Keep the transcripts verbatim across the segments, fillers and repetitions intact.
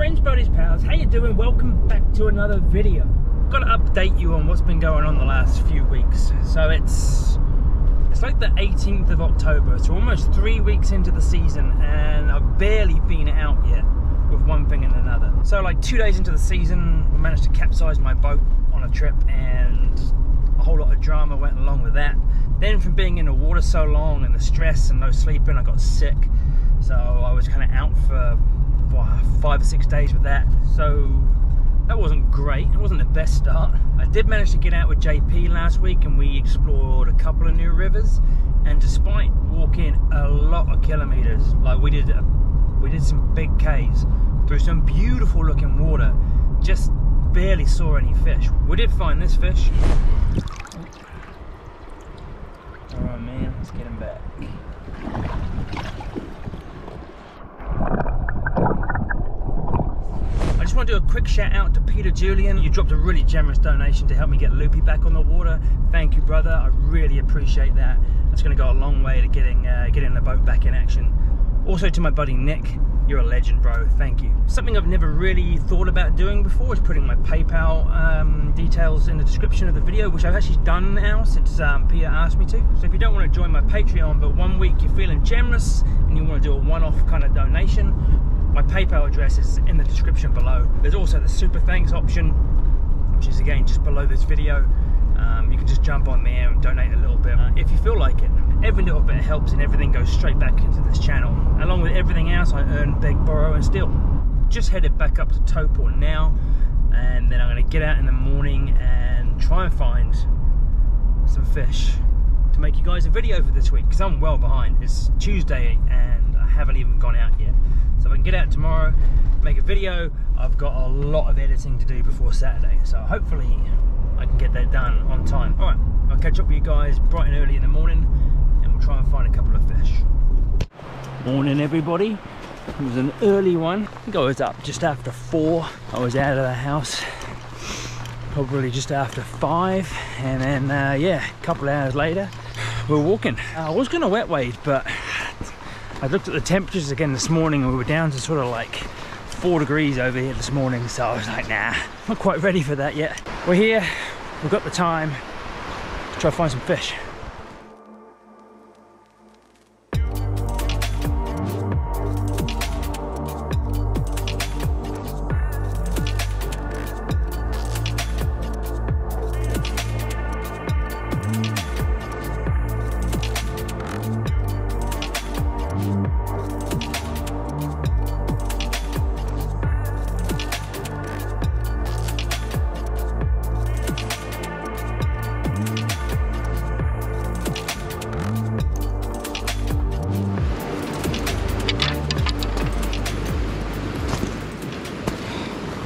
Friends, buddies, pals, how you doing? Welcome back to another video. I've got to update you on what's been going on the last few weeks. So it's it's like the eighteenth of October, so almost three weeks into the season, and I've barely been out yet with one thing and another. So like two days into the season, I managed to capsize my boat on a trip, and a whole lot of drama went along with that. Then from being in the water so long and the stress and no sleeping, I got sick. So I was kind of out for five or six days with that, so that wasn't great. It wasn't the best start. I did manage to get out with J P last week, and we explored a couple of new rivers, and despite walking a lot of kilometers, like we did a, we did some big Ks through some beautiful looking water, just barely saw any fish. We did find this fish. Alright man, let's get him back. I just want to do a quick shout out to Peter Julian. You dropped a really generous donation to help me get Loopy back on the water. Thank you, brother. I really appreciate that. That's going to go a long way to getting uh, getting the boat back in action. Also to my buddy Nick, you're a legend, bro. Thank you. Something I've never really thought about doing before is putting my PayPal um, details in the description of the video, which I've actually done now since um, Peter asked me to. So if you don't want to join my Patreon, but one week you're feeling generous and you want to do a one-off kind of donation, my PayPal address is in the description below. There's also the super thanks option, which is again just below this video. Um, you can just jump on there and donate a little bit uh, if you feel like it. Every little bit helps, and everything goes straight back into this channel. Along with everything else, I earn, beg, borrow, and steal. Just headed back up to Taupo now, and then I'm going to get out in the morning and try and find some fish to make you guys a video for this week, because I'm well behind. It's Tuesday and I haven't even gone out yet. So if I can get out tomorrow, make a video, I've got a lot of editing to do before Saturday. So hopefully I can get that done on time. All right, I'll catch up with you guys bright and early in the morning, and we'll try and find a couple of fish. Morning, everybody. It was an early one. I think I was up just after four. I was out of the house probably just after five. And then, uh, yeah, a couple of hours later, we're walking. I was gonna wet wade, but I looked at the temperatures again this morning, and we were down to sort of like four degrees over here this morning, so I was like, nah, not quite ready for that yet. We're here, we've got the time to try to find some fish.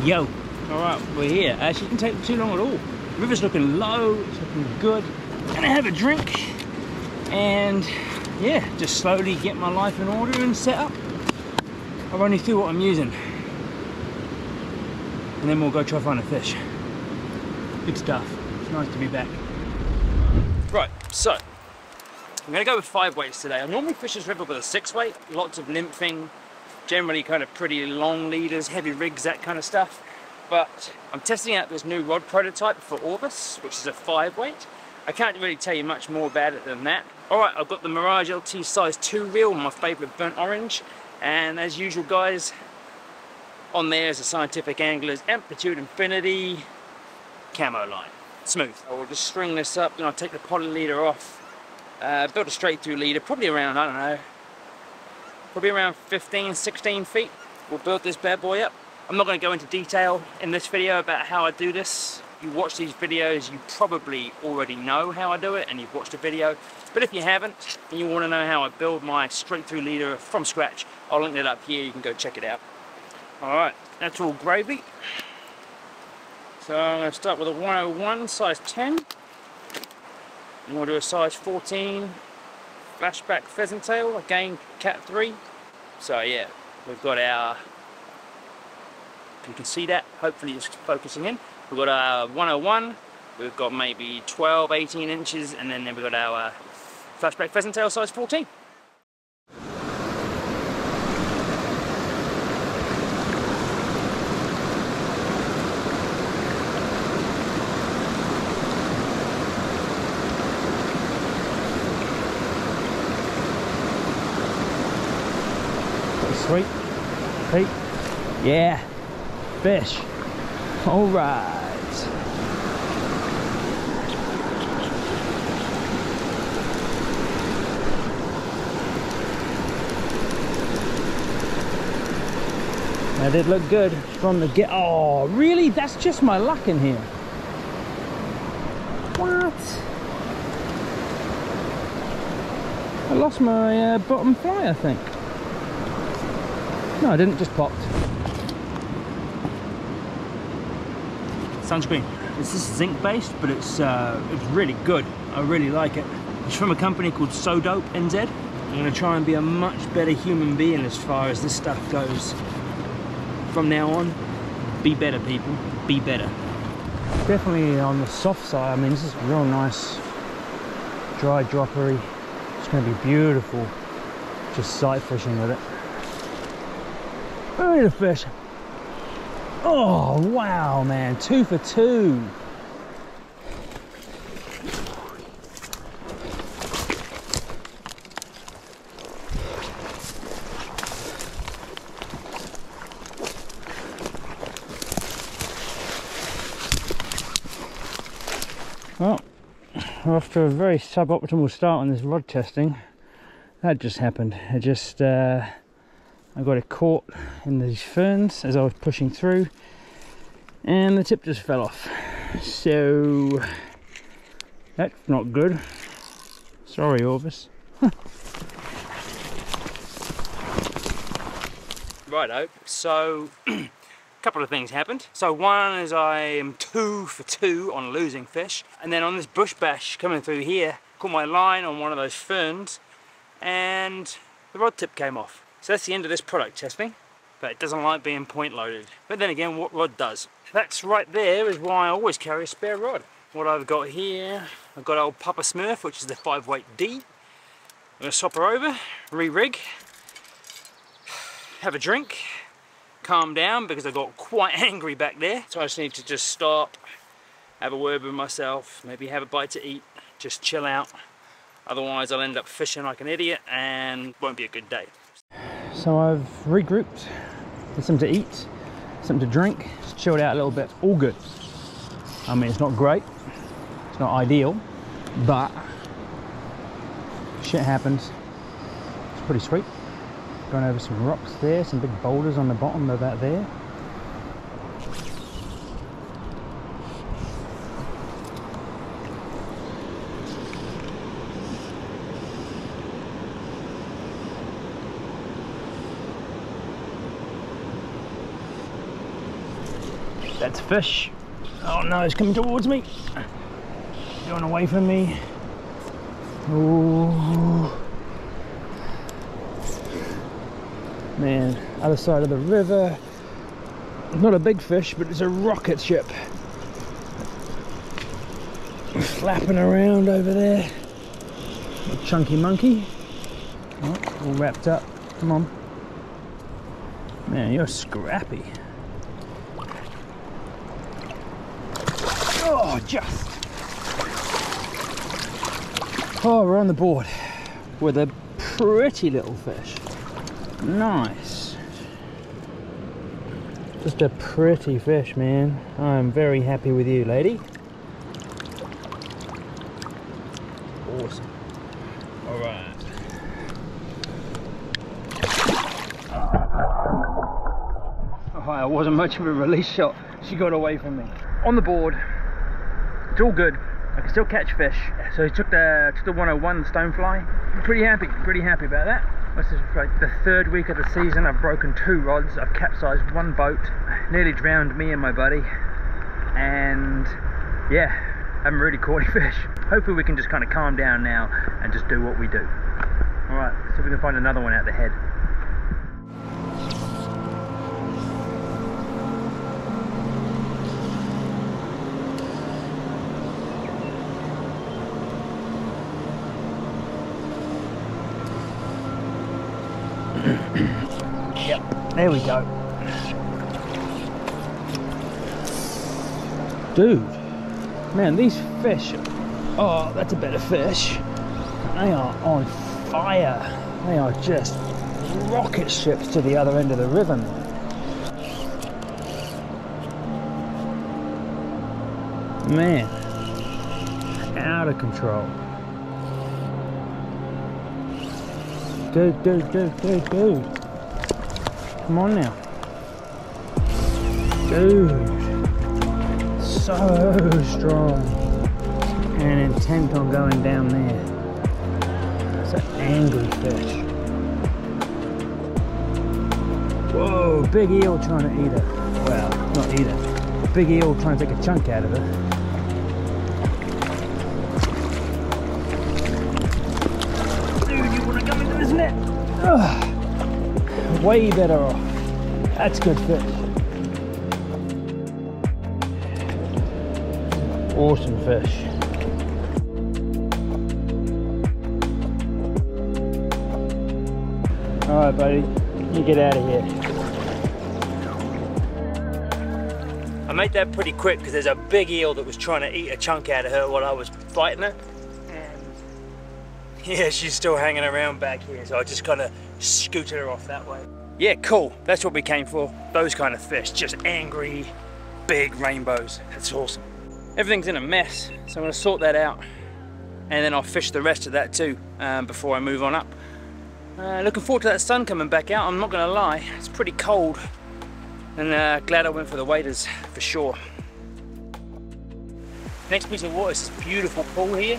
Yo, all right, we're here. Actually, it didn't take too long at all. The river's looking low, it's looking good. I'm gonna have a drink and yeah, just slowly get my life in order and set up. I'll run you through what I'm using, and then we'll go try find a fish. Good stuff. It's nice to be back. Right, so I'm gonna go with five weights today. I normally fish this river with a six weight. Lots of nymphing. Generally kind of pretty long leaders, heavy rigs, that kind of stuff. But I'm testing out this new rod prototype for Orvis, which is a five weight. I can't really tell you much more about it than that. All right, I've got the Mirage L T size two reel, my favorite burnt orange. And as usual, guys, on there is a Scientific Angler's Amplitude Infinity camo line. Smooth. I will just string this up, then I'll take the poly leader off, uh, build a straight through leader, probably around, I don't know, probably around fifteen, sixteen feet. We'll build this bad boy up. I'm not going to go into detail in this video about how I do this. You watch these videos, you probably already know how I do it, and you've watched the video. But if you haven't, and you want to know how I build my straight through leader from scratch, I'll link that up here, you can go check it out. Alright, that's all gravy. So I'm going to start with a one oh one size ten. And we'll do a size fourteen. Flashback pheasant tail, again cat three. So yeah, we've got our, if you can see that, hopefully it's focusing in, we've got our one oh one, we've got maybe twelve, eighteen inches, and then, then we've got our uh, flashback pheasant tail size fourteen. Sweet. Pete. Yeah. Fish. All right. That did look good from the get. Oh, really? That's just my luck in here. What? I lost my uh, bottom fly, I think. No, I didn't. Just popped. Sunscreen. This is zinc-based, but it's uh, it's really good. I really like it. It's from a company called So Dope N Z. I'm gonna try and be a much better human being as far as this stuff goes. From now on, be better people, be better. Definitely on the soft side. I mean, this is real nice, dry droppery. It's going to be beautiful just sight fishing with it. I need a fish. Oh wow, man, two for two. Well, after a very suboptimal start on this rod testing, that just happened. I just, uh, I got it caught in these ferns as I was pushing through, and the tip just fell off. So, that's not good. Sorry, Orvis. Righto, so a couple of things happened. So one is I am two for two on losing fish, and then on this bush bash coming through here, caught my line on one of those ferns and the rod tip came off. So that's the end of this product testing, but it doesn't like being point loaded. But then again, what rod does? That's right there is why I always carry a spare rod. What I've got here, I've got old Papa Smurf, which is the five weight D. I'm gonna swap her over, re-rig, have a drink, calm down because I got quite angry back there. So I just need to just stop, have a word with myself, maybe have a bite to eat, just chill out. Otherwise I'll end up fishing like an idiot and won't be a good day. So I've regrouped, there's something to eat, something to drink, just chilled out a little bit, all good. I mean, it's not great, it's not ideal, but shit happens. It's pretty sweet. Going over some rocks there, some big boulders on the bottom of that there. That's a fish. Oh no, it's coming towards me. Going away from me. Ooh. Man, other side of the river. Not a big fish, but it's a rocket ship. Flapping around over there. Little chunky monkey. Oh, all wrapped up. Come on. Man, you're scrappy. Oh, just. Oh, we're on the board with a pretty little fish. Nice. Just a pretty fish, man. I'm very happy with you, lady. Awesome. All right. Oh, it wasn't much of a release shot. She got away from me. On the board. It's all good. I can still catch fish. So he took the took the one oh one, the stonefly. Pretty happy. Pretty happy about that. This is like the third week of the season. I've broken two rods, I've capsized one boat, nearly drowned me and my buddy, and yeah, I haven't really caught any fish. Hopefully we can just kind of calm down now and just do what we do. Alright, let's see if we can find another one out the head. Yep, there we go. Dude, man, these fish, oh, that's a better fish. They are on fire. They are just rocket ships to the other end of the river, man. Man, out of control. Dude, dude, dude, dude, dude. Come on now. Dude, so strong and intent on going down there. It's an angry fish. Whoa, big eel trying to eat it. Well, not eat it. Big eel trying to take a chunk out of it. Way better off. That's good fish. Awesome fish. Alright buddy, you get out of here. I made that pretty quick because there's a big eel that was trying to eat a chunk out of her while I was biting her. Yeah, she's still hanging around back here, so I just kind of scooted her off that way. Yeah, cool. That's what we came for. Those kind of fish, just angry, big rainbows. That's awesome. Everything's in a mess, so I'm gonna sort that out, and then I'll fish the rest of that too um, before I move on up. Uh, looking forward to that sun coming back out. I'm not gonna lie, it's pretty cold, and uh, glad I went for the waders for sure. Next piece of water is this beautiful pool here.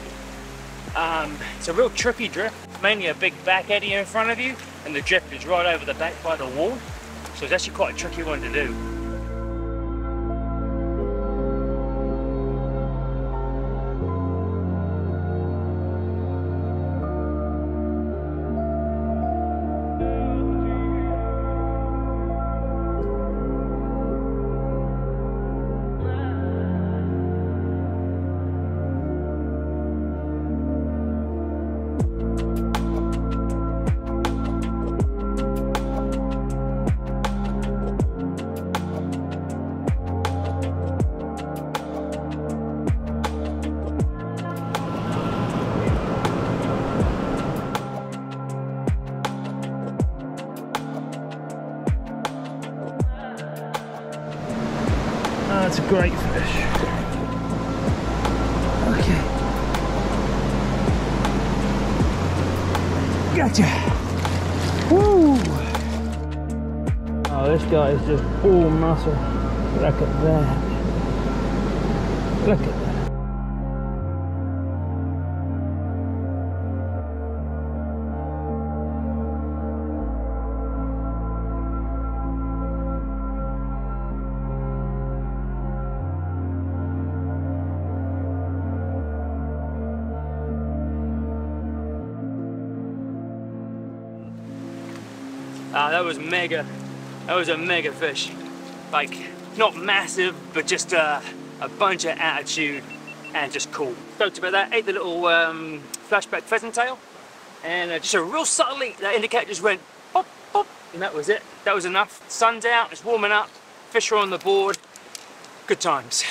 Um, it's a real trippy drift, mainly a big back eddy in front of you, and the drift is right over the back by the wall, so it's actually quite a tricky one to do. That's a great fish. Okay. Gotcha. Woo! Oh, this guy is just all muscle. Look at that. Look at that. Uh, that was mega, that was a mega fish. Like, not massive, but just uh, a bunch of attitude and just cool. Stoked about that, ate the little um, flashback pheasant tail, and uh, just a real subtle leak. That indicator just went pop, pop, and that was it. That was enough. Sun's out, it's warming up, fish are on the board. Good times.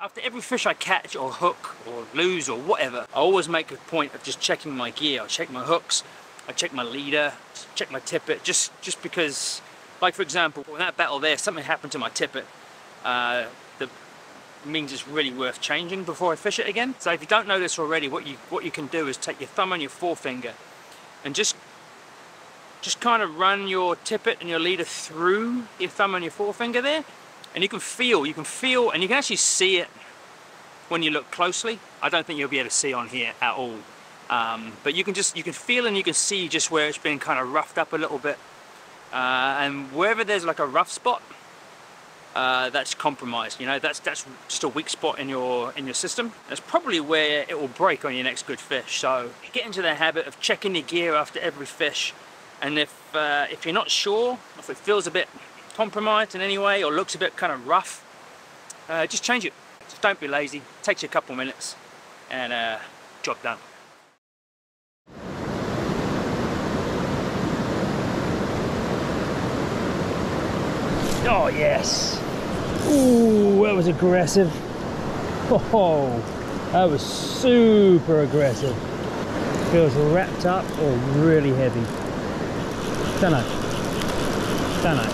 After every fish I catch or hook or lose or whatever, I always make a point of just checking my gear. I check my hooks, I check my leader, check my tippet, just, just because, like for example, in that battle there, something happened to my tippet uh, that means it's really worth changing before I fish it again. So if you don't know this already, what you, what you can do is take your thumb and your forefinger and just, just kind of run your tippet and your leader through your thumb and your forefinger there. And you can feel, you can feel, and you can actually see it when you look closely. I don't think you'll be able to see on here at all. Um, but you can just, you can feel and you can see just where it's been kind of roughed up a little bit. Uh, and wherever there's like a rough spot, uh, that's compromised. You know, that's that's just a weak spot in your in your system. That's probably where it will break on your next good fish. So get into the habit of checking your gear after every fish. And if uh, if you're not sure, if it feels a bit compromised in any way or looks a bit kind of rough, uh, just change it. Just don't be lazy. It takes you a couple minutes and uh, job done. Oh yes! Ooh, that was aggressive. Oh, that was super aggressive. feels wrapped up or really heavy. Don't know. Don't know.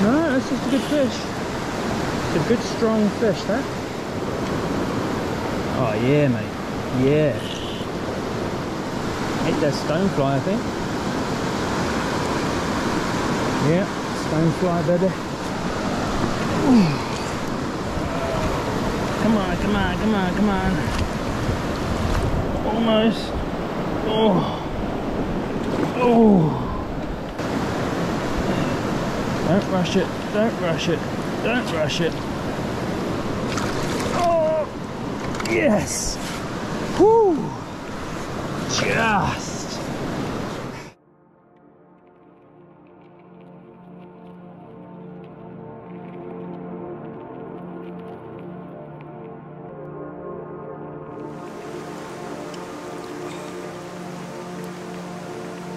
No, that's just a good fish. It's a good strong fish, that. Oh yeah, mate. Yeah. Hit that stonefly, I think. Yeah, stonefly, baby. Ooh. Come on, come on, come on, come on. Almost. Oh. Oh. Don't rush it, don't rush it, don't rush it. Oh, yes! Woo! Just!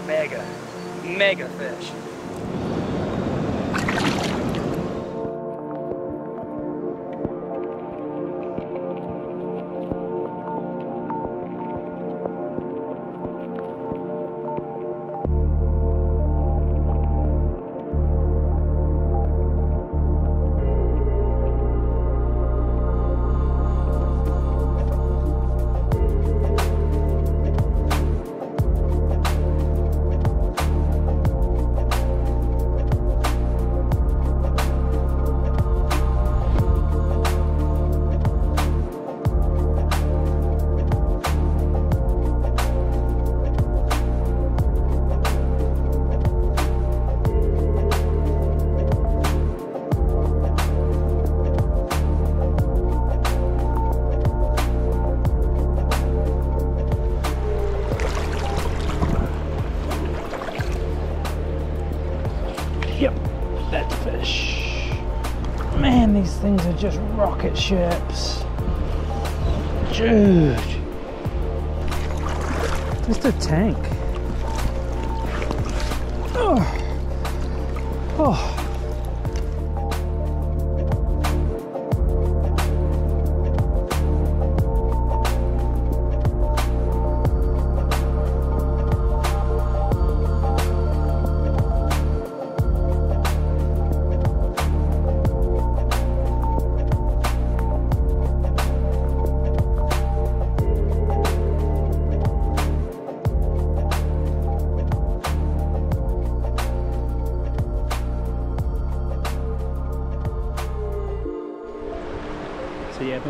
Mega, mega fish. Things are just rocket ships. Dude. Just a tank. Oh. Oh.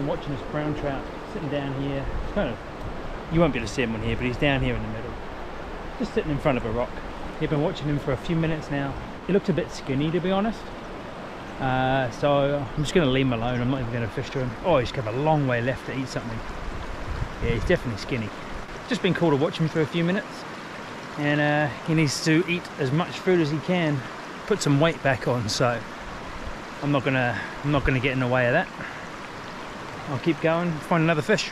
Watching this brown trout sitting down here. It's kind of, you won't be able to see him on here, but he's down here in the middle, just sitting in front of a rock. You've been watching him for a few minutes now. He looked a bit skinny, to be honest, uh, so I'm just going to leave him alone. I'm not even going to fish to him. Oh, he's got a long way left to eat something. Yeah, he's definitely skinny. Just been cool to watch him for a few minutes, and uh, he needs to eat as much food as he can, put some weight back on, so I'm not gonna I'm not gonna get in the way of that. I'll keep going, find another fish.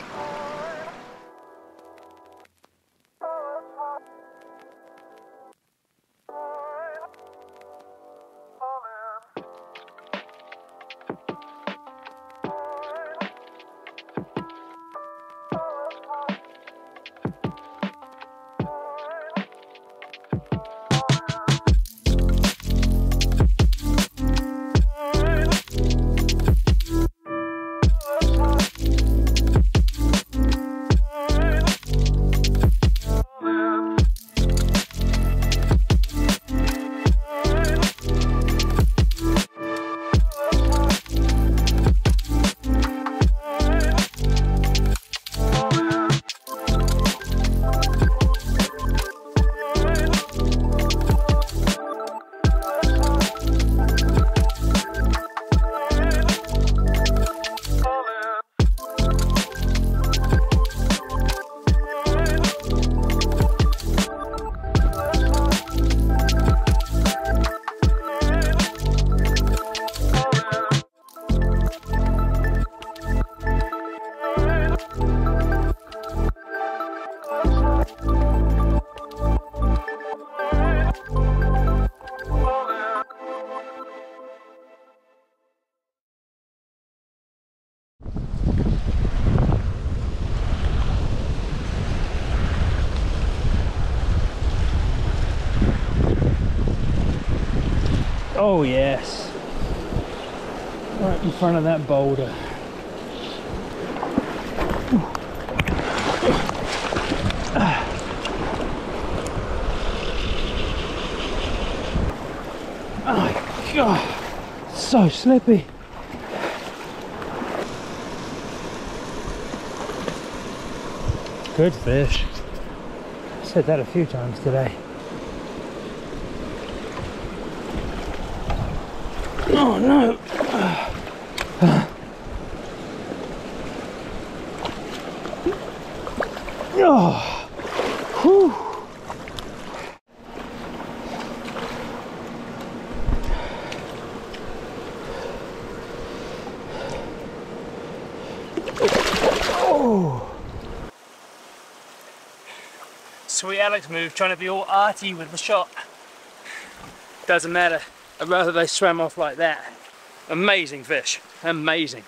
Oh yes, right in front of that boulder. Oh my god, so slippy. Good fish. I said that a few times today. Oh no! Uh, uh. Oh. Whew. Oh. Sweet Alex move, trying to be all arty with the shot. Doesn't matter. I'd rather they swam off like that. Amazing fish, amazing.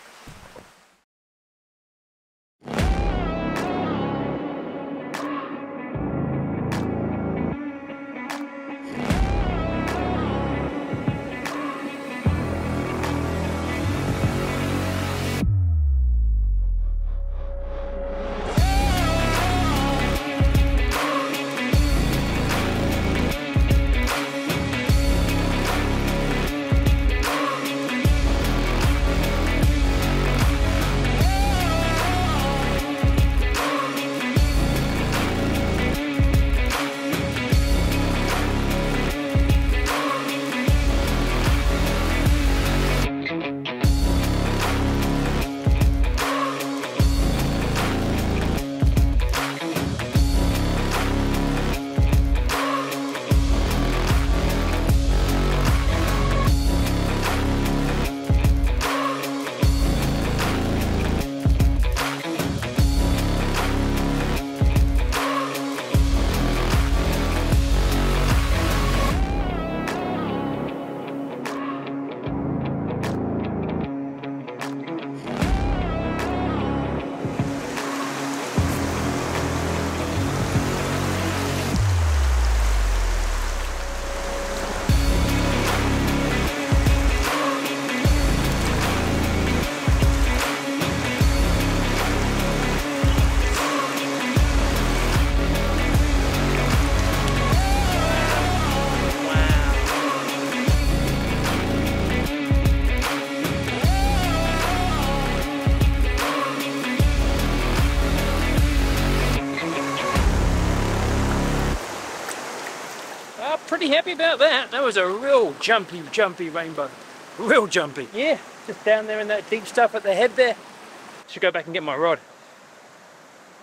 Pretty happy about that. That was a real jumpy, jumpy rainbow. Real jumpy. Yeah, just down there in that deep stuff at the head there. Should go back and get my rod.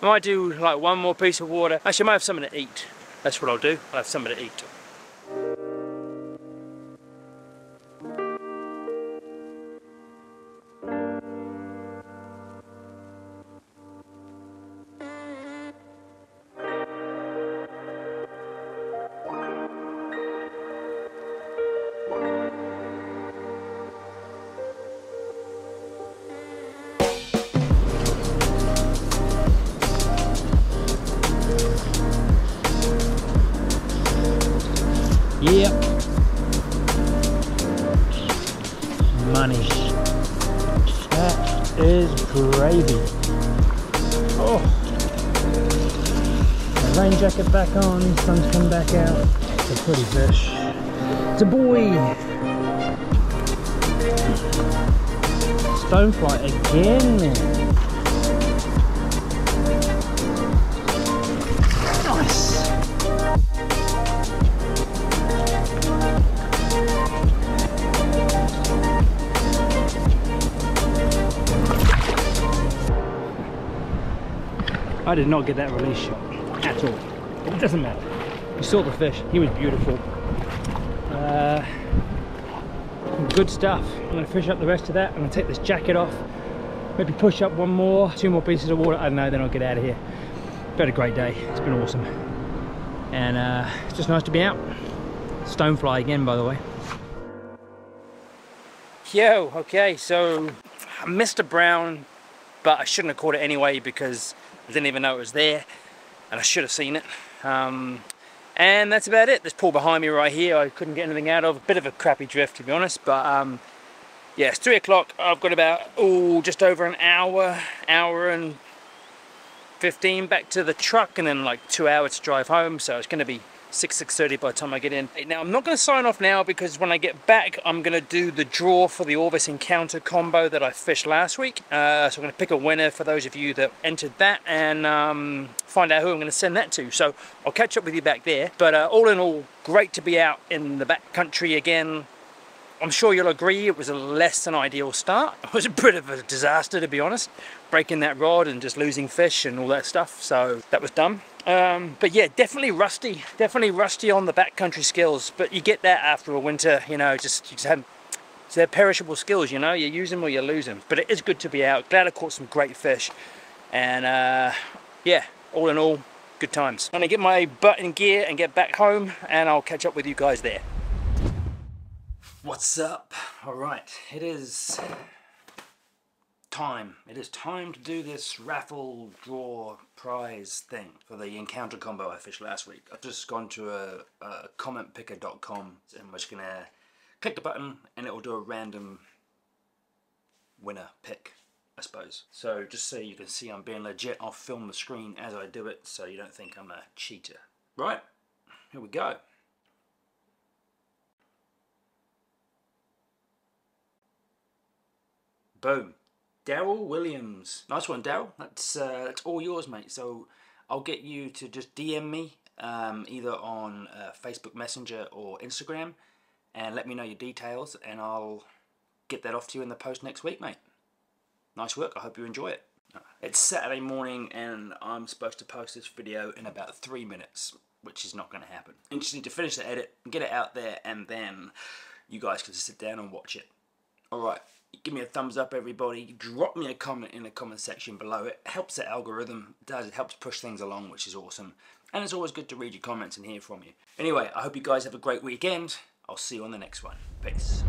I might do like one more piece of water. Actually, I might have something to eat. That's what I'll do. I'll have something to eat. Yep. Money. That is gravy. Oh. The rain jacket back on, sun's come back out. It's a pretty fish. It's a boy. Stonefly again, man. I did not get that release shot at all. It doesn't matter. You saw the fish. He was beautiful. Uh, good stuff. I'm going to fish up the rest of that. I'm going to take this jacket off. Maybe push up one more, two more pieces of water. I don't know. Then I'll get out of here. It's been a great day. It's been awesome. And uh, it's just nice to be out. Stonefly again, by the way. Yo, okay. So I missed a brown, but I shouldn't have caught it anyway because I didn't even know it was there, and I should have seen it. Um, And that's about it. This pool behind me right here, I couldn't get anything out of. A bit of a crappy drift, to be honest, but um, yeah, it's three o'clock. I've got about, oh, just over an hour, hour and fifteen back to the truck, and then like two hours to drive home, so it's gonna be six, six thirty by the time I get in. Now, I'm not gonna sign off now, because when I get back, I'm gonna do the draw for the Orvis Encounter combo that I fished last week. Uh, so I'm gonna pick a winner for those of you that entered that, and um, find out who I'm gonna send that to. So I'll catch up with you back there. But uh, all in all, great to be out in the back country again. I'm sure you'll agree it was a less than ideal start. It was a bit of a disaster, to be honest, breaking that rod and just losing fish and all that stuff, so that was dumb. Um, but yeah, definitely rusty, definitely rusty on the backcountry skills, but you get that after a winter, you know, just, you just have, they're perishable skills, you know, you use them or you lose them. But it is good to be out, glad I caught some great fish, and uh, yeah, all in all, good times. I'm gonna get my butt in gear and get back home, and I'll catch up with you guys there. What's up? All right, it is time. It is time to do this raffle draw prize thing for the encounter combo I fished last week. I've just gone to a, a comment picker dot com, and we're just gonna click the button and it will do a random winner pick, I suppose. So just so you can see I'm being legit, I'll film the screen as I do it so you don't think I'm a cheater. Right, here we go. Boom. Daryl Williams. Nice one, Daryl. That's, uh, that's all yours, mate. So I'll get you to just D M me um, either on uh, Facebook Messenger or Instagram, and let me know your details, and I'll get that off to you in the post next week, mate. Nice work. I hope you enjoy it. It's Saturday morning and I'm supposed to post this video in about three minutes, which is not going to happen. I just need to finish the edit, get it out there, and then you guys can just sit down and watch it. Alright. Give me a thumbs up, everybody. Drop me a comment in the comment section below. It helps the algorithm, it does. It helps push things along, which is awesome. And it's always good to read your comments and hear from you. Anyway, I hope you guys have a great weekend. I'll see you on the next one. Peace.